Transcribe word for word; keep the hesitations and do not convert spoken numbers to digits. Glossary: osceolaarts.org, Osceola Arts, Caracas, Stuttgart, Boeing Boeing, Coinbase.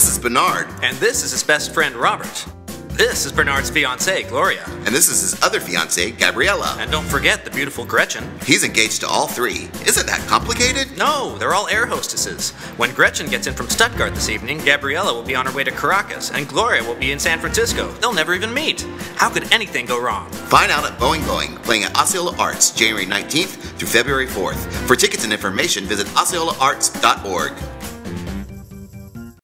This is Bernard. And this is his best friend, Robert. This is Bernard's fiancée, Gloria. And this is his other fiancée, Gabriella. And don't forget the beautiful Gretchen. He's engaged to all three. Isn't that complicated? No, they're all air hostesses. When Gretchen gets in from Stuttgart this evening, Gabriella will be on her way to Caracas, and Gloria will be in San Francisco. They'll never even meet. How could anything go wrong? Find out at Boeing Boeing, playing at Osceola Arts, January nineteenth through February fourth. For tickets and information, visit osceola arts dot org.